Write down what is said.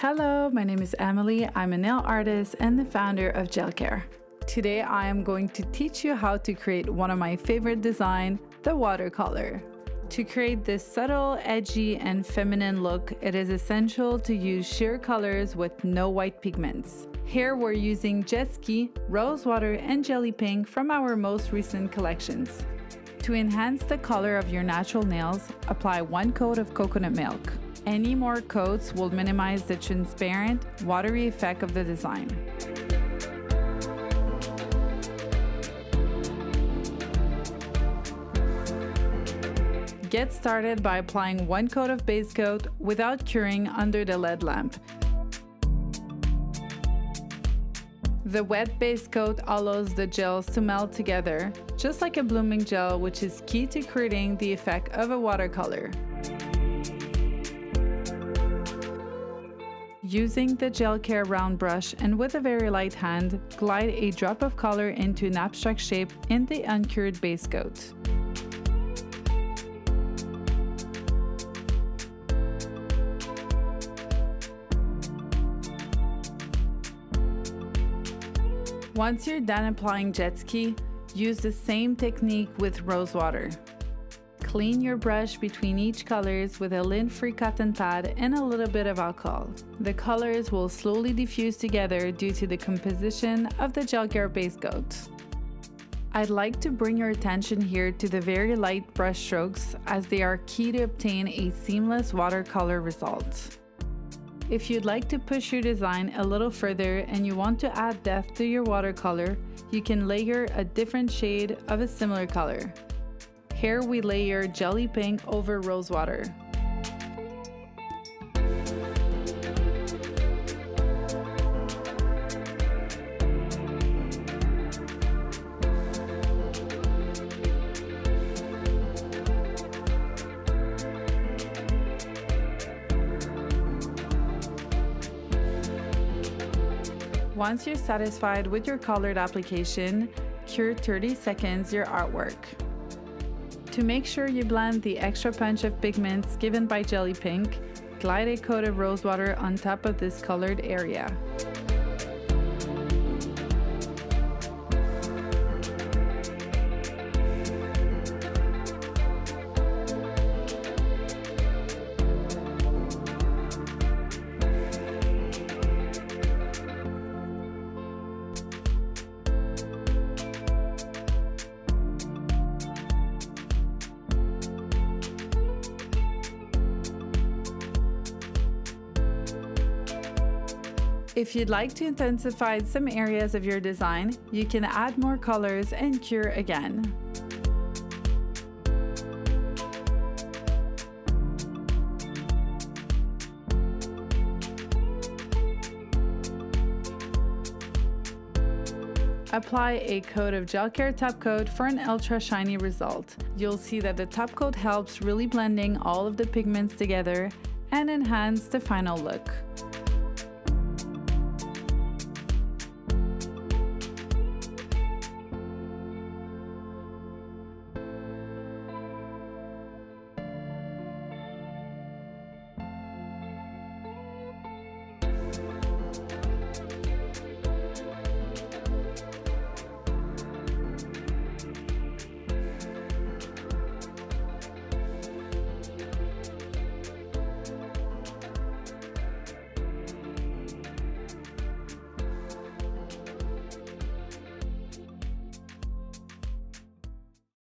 Hello, my name is Emilie. I'm a nail artist and the founder of Gelcare. Today I am going to teach you how to create one of my favorite designs, the watercolor. To create this subtle, edgy and feminine look, it is essential to use sheer colors with no white pigments. Here we're using Jet Ski, Rose Water and Jelly Pink from our most recent collections. To enhance the color of your natural nails, apply one coat of coconut milk. Any more coats will minimize the transparent, watery effect of the design. Get started by applying one coat of base coat without curing under the LED lamp. The wet base coat allows the gels to melt together, just like a blooming gel, which is key to creating the effect of a watercolor. Using the Gelcare round brush and with a very light hand, glide a drop of color into an abstract shape in the uncured base coat. Once you're done applying Jet Ski, use the same technique with Rose Water. Clean your brush between each colors with a lint-free cotton pad and a little bit of alcohol. The colors will slowly diffuse together due to the composition of the Gelcare base coat. I'd like to bring your attention here to the very light brush strokes, as they are key to obtain a seamless watercolor result. If you'd like to push your design a little further and you want to add depth to your watercolor, you can layer a different shade of a similar color. Here we layer Jelly Pink over Rose Water. Once you're satisfied with your colored application, cure 30 seconds your artwork. To make sure you blend the extra punch of pigments given by Jelly Pink, glide a coat of Rose Water on top of this colored area. If you'd like to intensify some areas of your design, you can add more colors and cure again. Apply a coat of Gelcare top coat for an ultra shiny result. You'll see that the top coat helps really blending all of the pigments together and enhance the final look.